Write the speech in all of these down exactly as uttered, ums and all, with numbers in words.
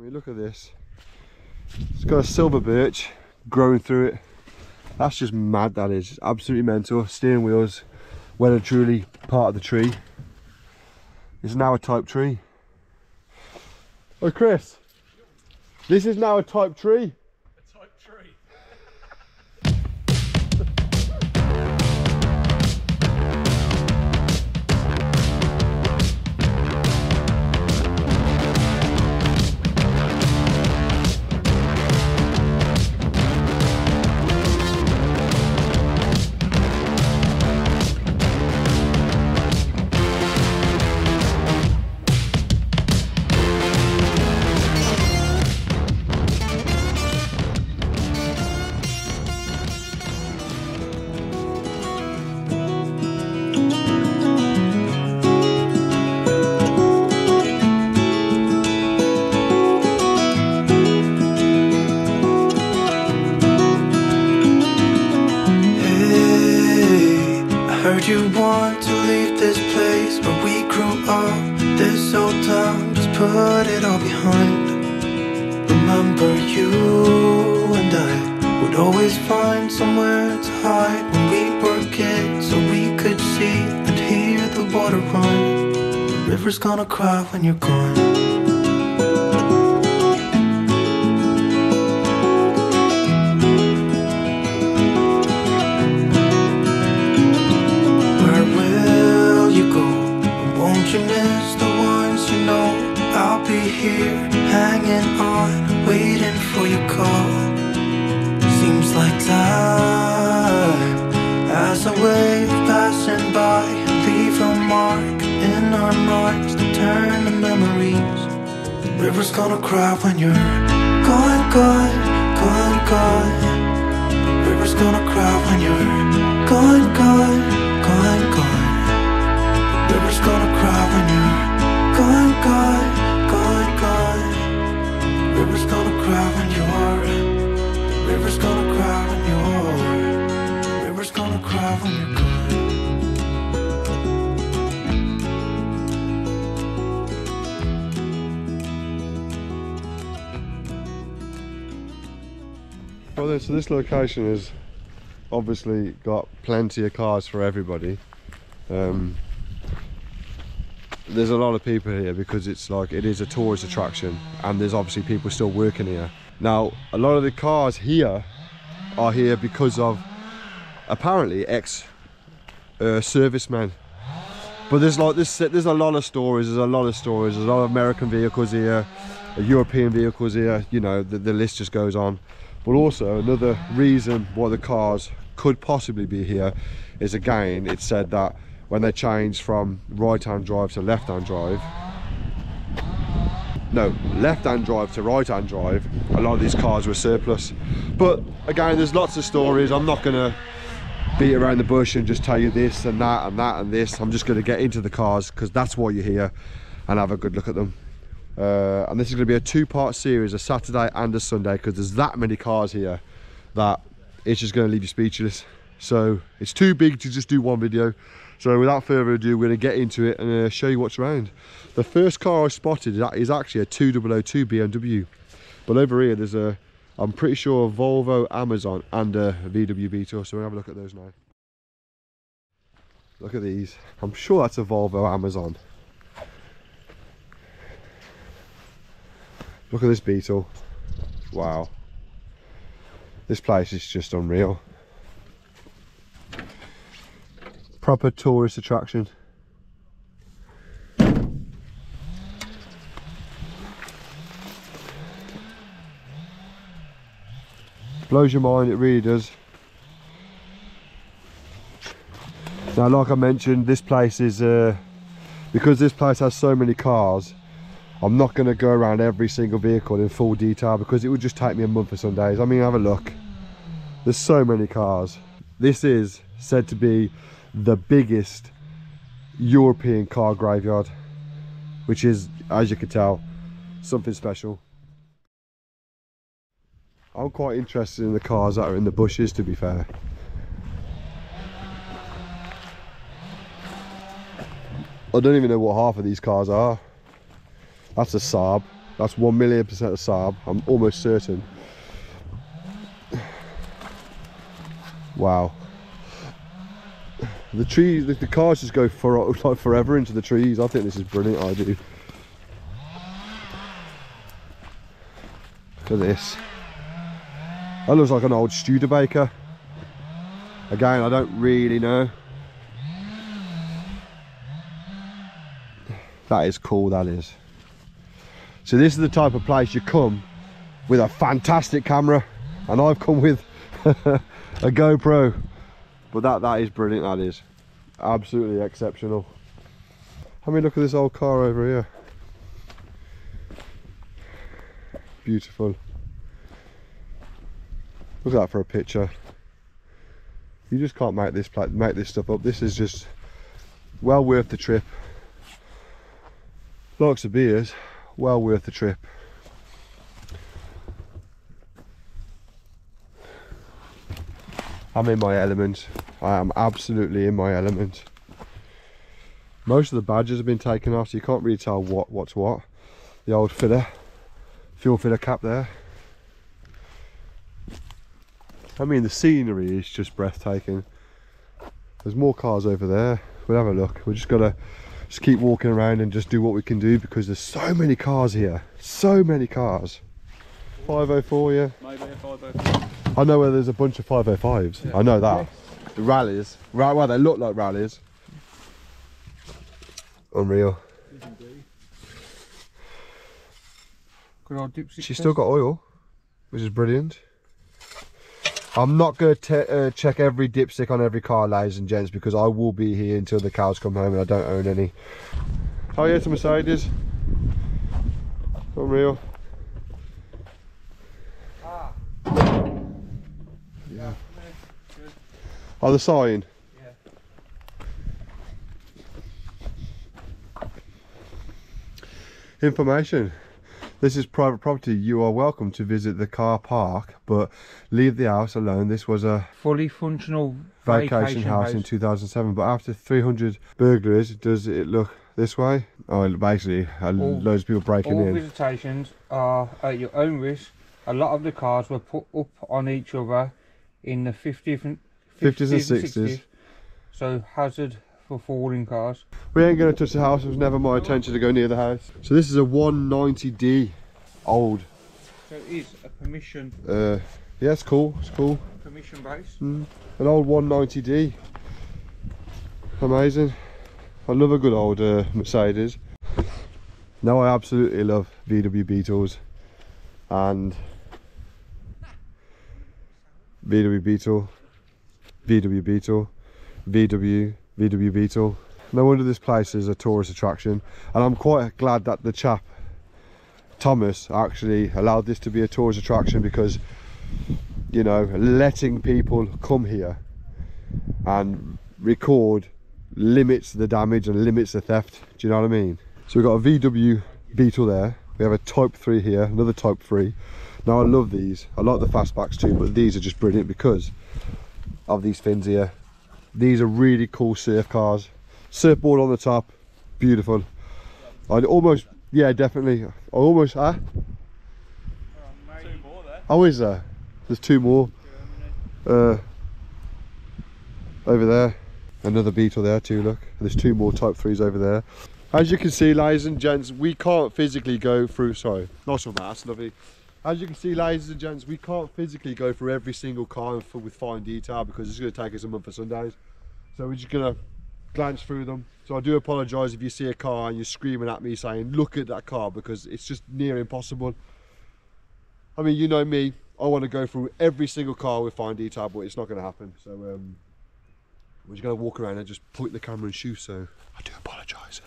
I mean, look at this. It's got a silver birch growing through it. That's just mad, that is. It's absolutely mental. Steering wheels, well and truly part of the tree. It's now a type tree. Oh, Chris, this is now a type tree. A type tree. Gonna cry when you're gone. Where will you go? Won't you miss the ones you know? I'll be here, hanging on, waiting for your call. Seems like time as a wave passing by, leave a mark in our minds to turn to memories. The river's gonna cry when you're gone, gone, gone, gone. The river's gonna cry when you're gone, gone, gone, gone. The river's gonna cry when you're gone, gone, gone, gone. The river's gonna cry when you're. The river's gonna cry when you're. The river's gonna cry when you're gone. Well, so this location has obviously got plenty of cars for everybody. Um, there's a lot of people here because it's like it is a tourist attraction, and there's obviously people still working here. Now, a lot of the cars here are here because of apparently ex uh, servicemen. But there's like this. There's a lot of stories. There's a lot of stories. There's a lot of American vehicles here, European vehicles here. You know, the, the list just goes on. But also another reason why the cars could possibly be here is, again, it's said that when they changed from right-hand drive to left-hand drive, no, left-hand drive to right-hand drive, a lot of these cars were surplus. But again, there's lots of stories. I'm not gonna beat around the bush and just tell you this and that and that and this. I'm just gonna get into the cars because that's why you're here, and have a good look at them. Uh, and this is going to be a two-part series, a Saturday and a Sunday, because there's that many cars here that it's just going to leave you speechless. So it's too big to just do one video. So without further ado, we're going to get into it and uh, show you what's around. The first car I spotted is actually a two thousand two B M W, but over here there's a, I'm pretty sure, a Volvo Amazon and a V W Beetle. So we'll have a look at those now. Look at these. I'm sure that's a Volvo Amazon. Look at this Beetle. Wow. This place is just unreal. Proper tourist attraction. Blows your mind, it really does. Now, like I mentioned, this place is, uh, because this place has so many cars, I'm not going to go around every single vehicle in full detail because it would just take me a month or some days. I mean, have a look. There's so many cars. This is said to be the biggest European car graveyard, which is, as you can tell, something special. I'm quite interested in the cars that are in the bushes, to be fair. I don't even know what half of these cars are. That's a Saab, That's one million percent a Saab, I'm almost certain. Wow. The trees, the, the cars just go for, like, forever into the trees. I think this is brilliant, I do. Look at this. That looks like an old Studebaker. Again, I don't really know. That is cool, that is. So this is the type of place you come with a fantastic camera, and I've come with a GoPro. But that, that is brilliant, that is. Absolutely exceptional. Have a look at this old car over here. Beautiful. Look at that for a picture. You just can't make this make this stuff up. This is just well worth the trip. Lots of beers, well worth the trip. I'm in my element. I am absolutely in my element. Most of the badges have been taken off, so you can't really tell what what's what. The old filler, fuel filler cap there. I mean, the scenery is just breathtaking. There's more cars over there. We'll have a look. We're just gonna just keep walking around and just do what we can do, because there's so many cars here. So many cars. five oh four, yeah. Maybe a five oh four. I know where there's a bunch of five oh fives. Yeah. I know that. Yes. The rallies. Right, well, they look like rallies. Unreal. Good old Dipsy. She's still got oil, which is brilliant. I'm not going to uh, check every dipstick on every car, ladies and gents, because I will be here until the cows come home and I don't own any. Oh yeah, it's a Mercedes. Unreal. Ah. Yeah. Oh, the sign? Yeah. Information. This is private property. You are welcome to visit the car park, but leave the house alone. This was a fully functional vacation, vacation house, house in two thousand seven, but after three hundred burglaries, does it look this way? Oh, basically, all, loads of people breaking all in. All visitations are at your own risk. A lot of the cars were put up on each other in the fifties and sixties, so hazard for falling cars. We ain't going to touch the house. It was never my intention to go near the house. So this is a one ninety D old. So it is a permission. Uh, yeah, it's cool. It's cool. Permission based. Mm, an old one ninety D. Amazing. I love a good old uh, Mercedes. Now I absolutely love V W Beetles and V W Beetle, V W Beetle, V W. V W Beetle. No wonder this place is a tourist attraction, and I'm quite glad that the chap Thomas actually allowed this to be a tourist attraction, because, you know, letting people come here and record limits the damage and limits the theft. Do you know what I mean? So we've got a V W Beetle there, we have a Type three here, another Type three. Now I love these, I like the fastbacks too, but these are just brilliant because of these fins here. These are really cool surf cars. Surfboard on the top, beautiful. I'd almost, yeah, definitely. I almost, ah. Huh? Two more there. Oh, is there? There's two more. Uh, over there, another Beetle there too. Look, there's two more Type threes over there. As you can see, ladies and gents, we can't physically go through. Sorry, nice one, that's lovely. As you can see, ladies and gents, we can't physically go through every single car for, with fine detail, because it's going to take us a month for Sundays. So we're just going to glance through them. So I do apologise if you see a car and you're screaming at me saying, look at that car, because it's just near impossible. I mean, you know me, I want to go through every single car with fine detail, but it's not going to happen. So um, we're just going to walk around and just point the camera and shoot, so I do apologise.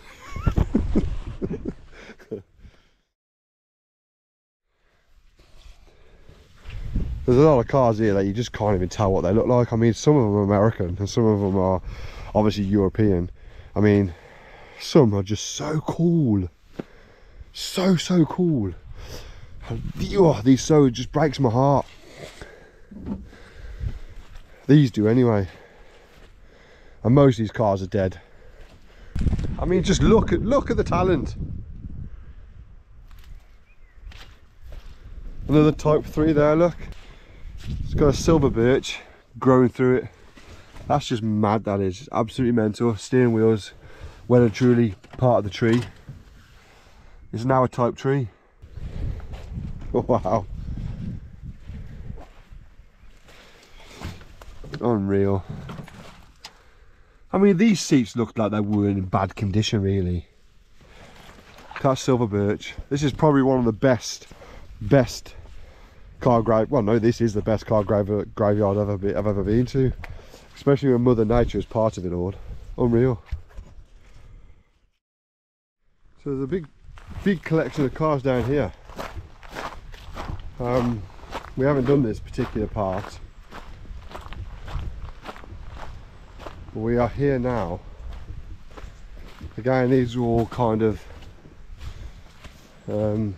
There's a lot of cars here that you just can't even tell what they look like. I mean, some of them are American and some of them are obviously European. I mean, some are just so cool. So, so cool. Oh, these so just breaks my heart. These do anyway. And most of these cars are dead. I mean, just look at, look at the talent. Another Type three there, look. It's got a silver birch growing through it. That's just mad, that is. It's absolutely mental. Steering wheels, well and truly part of the tree. It's now a type tree. Wow. Unreal. I mean, these seats looked like they were in bad condition, really. That's silver birch. This is probably one of the best, best car grave. Well, no, this is the best car graveyard I've ever, been, I've ever been to. Especially when Mother Nature is part of it all. Unreal. So there's a big, big collection of cars down here. Um, we haven't done this particular part. But we are here now. Again, these are all kind of um,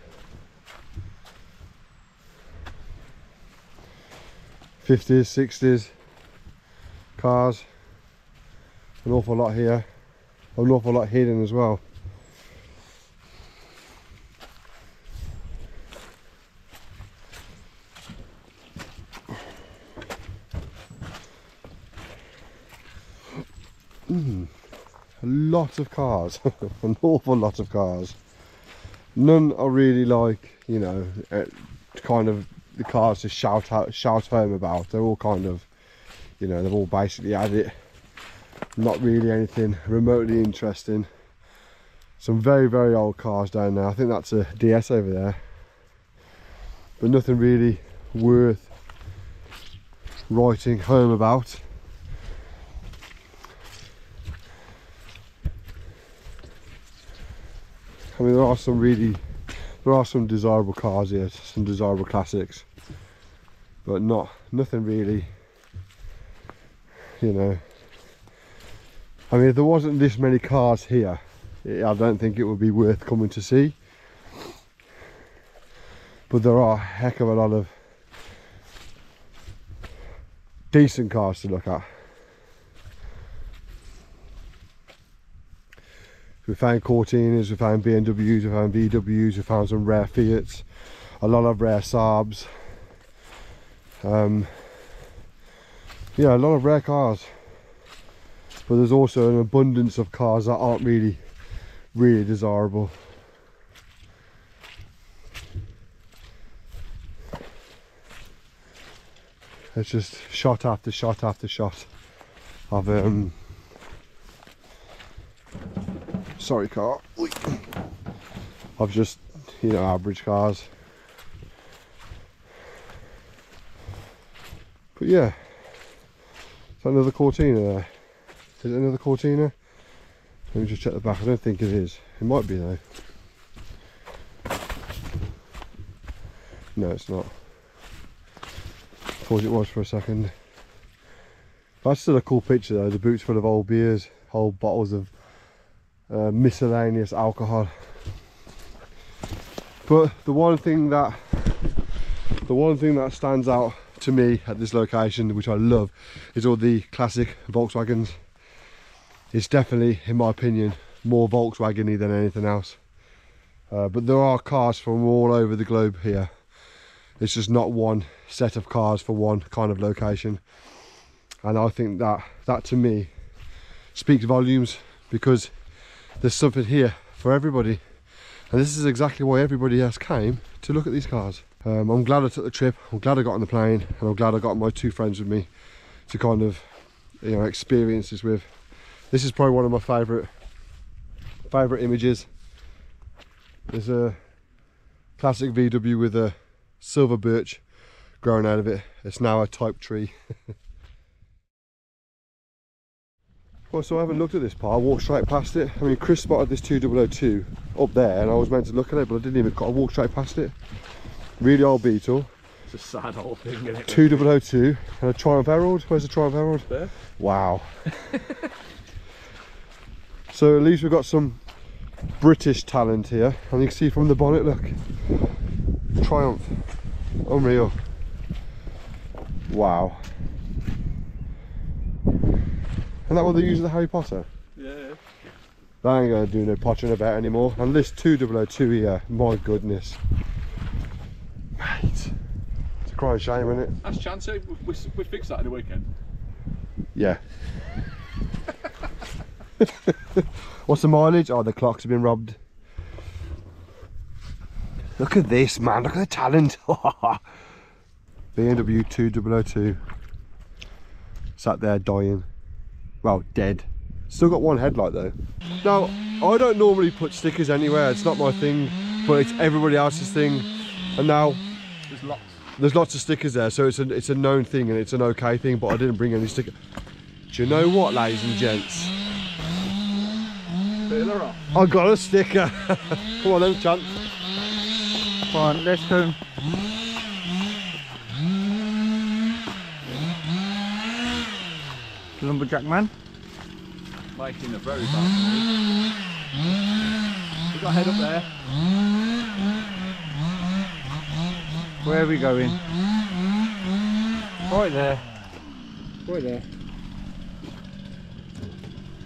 fifties, sixties cars. An awful lot here. An awful lot hidden as well. Mm, a lot of cars. An awful lot of cars. None are really like, you know, uh, kind of the cars to shout out, shout home about. They're all kind of, you know, they've all basically had it. Not really anything remotely interesting. Some very, very old cars down there. I think that's a D S over there. But nothing really worth writing home about. I mean, there are some really, there are some desirable cars here, some desirable classics, but not, nothing really, you know. I mean, if there wasn't this many cars here, I don't think it would be worth coming to see. But there are a heck of a lot of decent cars to look at. We found Cortinas, we found B M Ws, we found V Ws, we found some rare Fiats, a lot of rare Saabs. Um, yeah, a lot of rare cars. But there's also an abundance of cars that aren't really, really desirable. It's just shot after shot after shot of um. Sorry car, I've just, you know, average cars. But yeah, is another Cortina there? Is it another Cortina? Let me just check the back, I don't think it is. It might be though. No, it's not. Thought it was for a second. That's still a cool picture though, the boot's full of old beers, old bottles of Uh, miscellaneous alcohol. But the one thing that the one thing that stands out to me at this location, which I love, is all the classic Volkswagens. It's definitely, in my opinion, more Volkswagen-y than anything else, uh, but there are cars from all over the globe here. It's just not one set of cars for one kind of location, and I think that that to me speaks volumes, because there's something here for everybody, and this is exactly why everybody else came to look at these cars. Um, I'm glad I took the trip, I'm glad I got on the plane, and I'm glad I got my two friends with me to kind of, you know, experience this with. This is probably one of my favourite favourite images. There's a classic V W with a silver birch growing out of it. It's now a type tree. Well, so I haven't looked at this part, I walked straight past it. I mean, Chris spotted this two thousand two up there and I was meant to look at it, but I didn't even, I walked straight past it. Really old Beetle. It's a sad old thing, isn't it? two thousand two and a Triumph Herald. Where's the Triumph Herald? There. Wow. So at least we've got some British talent here. And you can see from the bonnet, look. Triumph. Unreal. Wow. And that one they use the Harry Potter? Yeah. That ain't gonna do no pottering about anymore. And this two thousand two here, my goodness. Mate. quite a shame, isn't it? That's chance, eh? We, we, we fix that in the weekend. Yeah. What's the mileage? Oh, the clocks have been robbed. Look at this, man. Look at the talent. B M W two thousand two. Sat there dying. Well, dead. Still got one headlight though. Now, I don't normally put stickers anywhere. It's not my thing, but it's everybody else's thing. And now, there's lots. There's lots of stickers there, so it's a it's a known thing and it's an okay thing. But I didn't bring any stickers. Do you know what, ladies and gents? I got a sticker. Come on then, Chance. Come on, let's go. Lumberjack man. Making a very bad noise. We've got a head up there. Where are we going? Right there. Right there.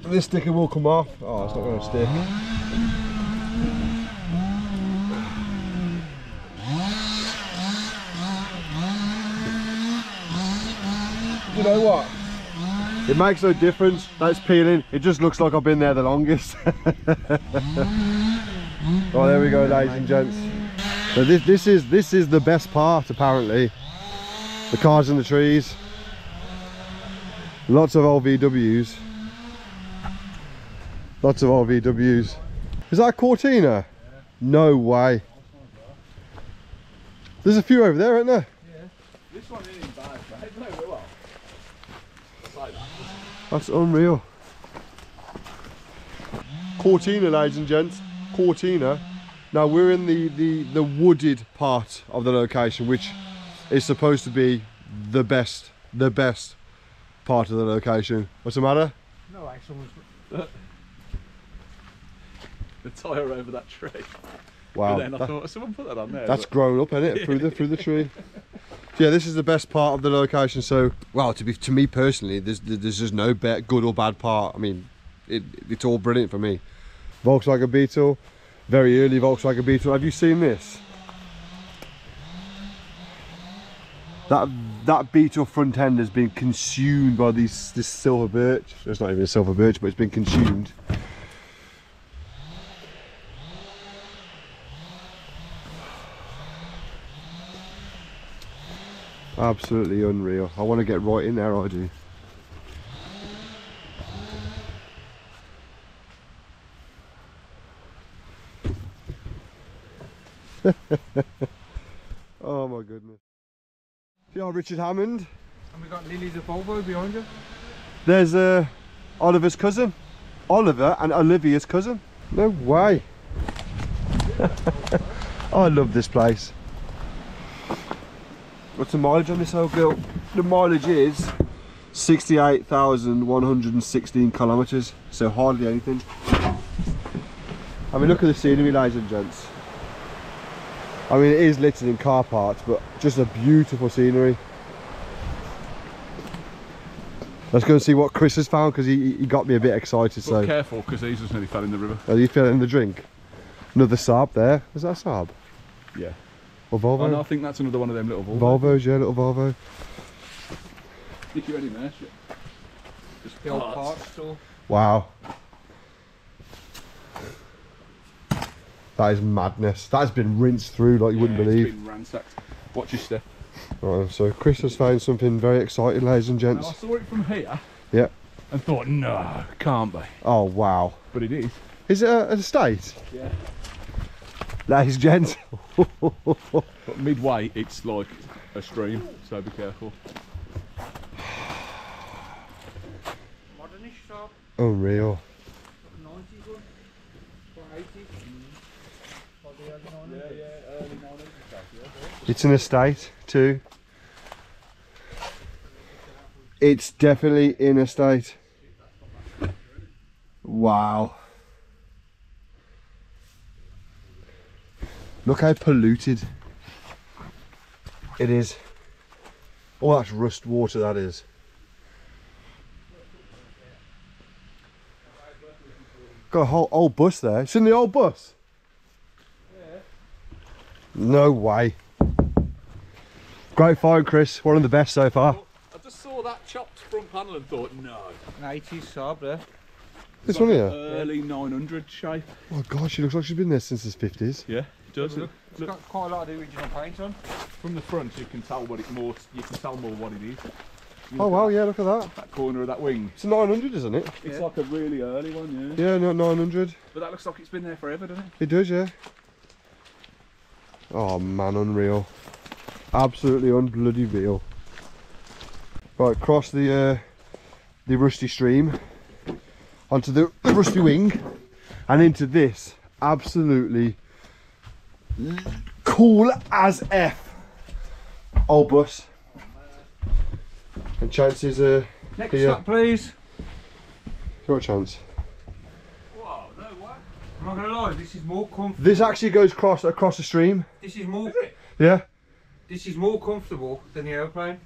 This sticker will come off. Oh, it's not going to stick. You know what? It makes no difference. That's peeling. It just looks like I've been there the longest. Oh, there we go, ladies and gents. So this this is this is the best part, apparently. The cars in the trees. Lots of old V Ws. Lots of old V Ws. Is that a Cortina? Yeah. No way. There's a few over there, aren't there? Yeah. This one isn't bad, right? No, we're well. It's like that. That's unreal. Cortina, ladies and gents. Cortina. Now we're in the, the, the wooded part of the location, which is supposed to be the best, the best part of the location. What's the matter? No, actually. The tyre over that tree. Wow. But then I that, thought, someone put that on there. That's but... grown up, isn't it? Through the through the tree. Yeah, this is the best part of the location. So, well, to be to me personally, there's there's just no bad, good or bad part. I mean, it, it's all brilliant for me. Volkswagen Beetle, very early Volkswagen Beetle. Have you seen this? That that Beetle front end has been consumed by these this silver birch. It's not even a silver birch, but it's been consumed. Absolutely unreal. I want to get right in there, I do. Oh my goodness. Yeah, Richard Hammond. And we got Lily's of Volvo behind you. There's uh, Oliver's cousin. Oliver and Olivia's cousin. No way. I love this place. What's the mileage on this old girl? The mileage is sixty-eight thousand one hundred sixteen kilometres, so hardly anything. I mean, look at the scenery, ladies and gents. I mean, it is littered in car parts, but just a beautiful scenery. Let's go and see what Chris has found, because he, he got me a bit excited. But so careful, because he's just nearly fell in the river. Oh, you fell in the drink? Another Saab there. Is that a Saab? Yeah. Or Volvo? Oh, no, I think that's another one of them little Volvo. Volvos, yeah, little Volvo. If you're any there, shit. Just the old parts still. Wow. That is madness. That has been rinsed through like you yeah, wouldn't believe. It's been ransacked. Watch your step. Right, so Chris has found something very exciting, ladies and gents. Now, I saw it from here. Yeah. And thought, no, can't be. Oh, wow. But it is. Is it a, an estate? Yeah. Ladies and gents. But midway it's like a stream, so be careful. Modernish shop. Unreal. It's an estate too. It's definitely in an estate. Wow. Look how polluted it is. Oh, that's rust water, that is. Got a whole old bus there. It's in the old bus. Yeah. No way. Great find, Chris. One of the best so far. I just saw that chopped front panel and thought, no. nineties Saab there. This like one here? Early nine hundred shape. Oh gosh, she looks like she's been there since the fifties. Yeah, it does. Look, it's look. got quite a lot of the original paint on. From the front, you can tell what it more. You can tell more what it is. You oh wow, yeah, look at that. That corner of that wing. It's a nine hundred, isn't it? It's yeah. like a really early one, yeah. Yeah, not nine hundred. But that looks like it's been there forever, doesn't it? It does, yeah. Oh man, unreal. Absolutely unbloody real. Right, across the uh, the rusty stream. Onto the rusty wing and into this absolutely cool as F old bus. And chances are next here. Up, please. Your chance. Whoa, no way. I'm not gonna lie, this is more comfortable. This actually goes cross across the stream. This is more. Is it? Yeah. This is more comfortable than the airplane.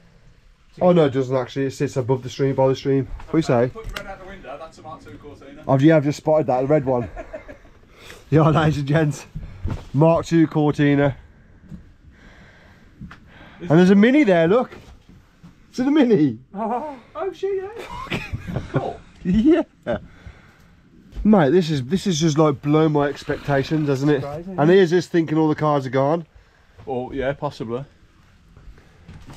Oh no, it doesn't actually, it sits above the stream, by the stream. What do you say? Put your red out the window, that's a Mark two Cortina. Oh yeah, I've just spotted that, the red one. Yeah, ladies and gents, Mark two Cortina. Is and there's a Mini there, look. It's a Mini. Oh, oh shit, yeah. Cool. Yeah. Mate, this is, this is just like blown my expectations, hasn't it? Crazy, and here's us thinking all the cars are gone. Oh yeah, possibly.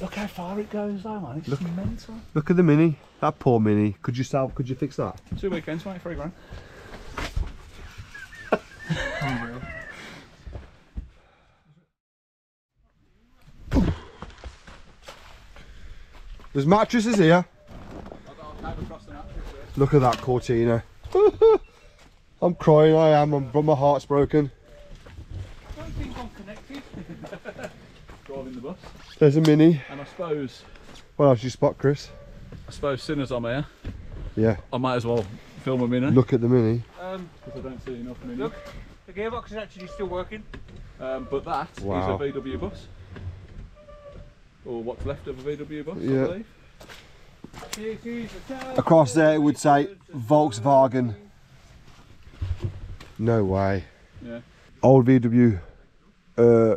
Look how far it goes though, man, it's look, mental. Look at the Mini, that poor Mini. Could you salve, could you fix that? Two weekends, mate, three grand. Unreal. There's mattresses here. Look at that Cortina. I'm crying, I am, I'm, but my heart's broken. I don't think I'm connected. Driving the bus. There's a Mini. And I suppose... What else you spot, Chris? I suppose soon as I'm here, yeah, I might as well film a Mini. Look at the Mini. Um, because I don't see enough Mini. Look, the gearbox is actually still working. Um, but that wow. is a V W bus. Or what's left of a V W bus, yeah. I believe. Across there it would say Volkswagen. No way. Yeah. Old V W uh,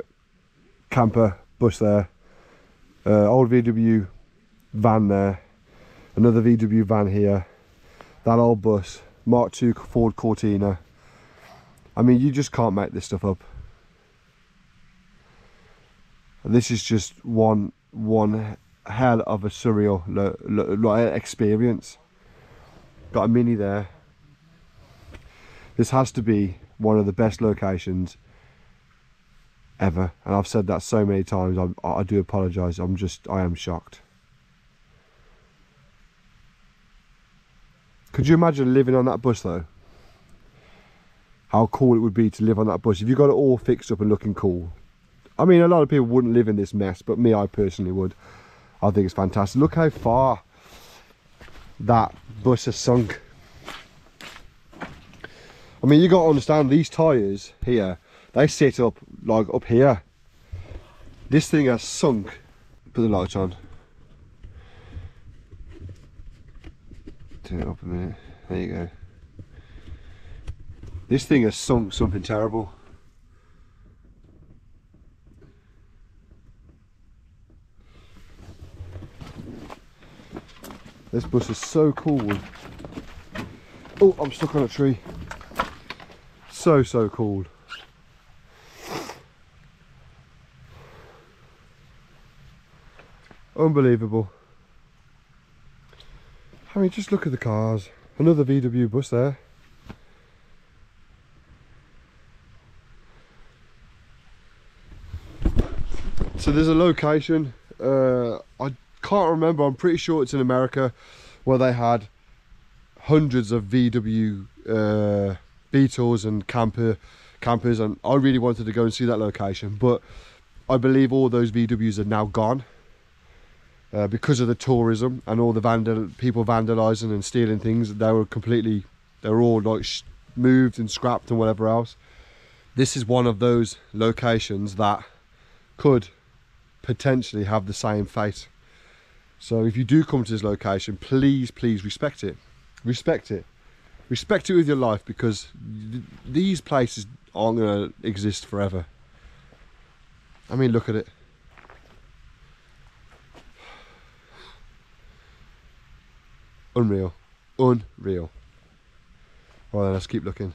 camper bus there. Uh, old V W van there, another V W van here, that old bus, Mark two Ford Cortina. I mean, you just can't make this stuff up. And this is just one one hell of a surreal lo, lo, lo, experience. Got a Mini there. This has to be one of the best locations ever, and I've said that so many times. I'm, I do apologise. I'm just, I am shocked. Could you imagine living on that bus though? How cool it would be to live on that bus if you got it all fixed up and looking cool. I mean, a lot of people wouldn't live in this mess, but me, I personally would. I think it's fantastic. Look how far that bus has sunk. I mean, you got to understand these tyres here. They sit up, like, up here. This thing has sunk. Put the light on. Turn it up a minute. There you go. This thing has sunk something terrible. This bus is so cool. Oh, I'm stuck on a tree. So, so cool. Unbelievable. I mean, just look at the cars. Another V W bus there. So there's a location, uh, I can't remember, I'm pretty sure it's in America, where they had hundreds of V W uh, Beetles and camper, campers, and I really wanted to go and see that location, but I believe all those V Ws are now gone. Uh, because of the tourism and all the vandal people vandalising and stealing things, they were completely, they were all like sh moved and scrapped and whatever else. This is one of those locations that could potentially have the same fate. So if you do come to this location, please, please respect it. Respect it. Respect it with your life, because th these places aren't going to exist forever. I mean, look at it. Unreal. Unreal. Well, then, let's keep looking.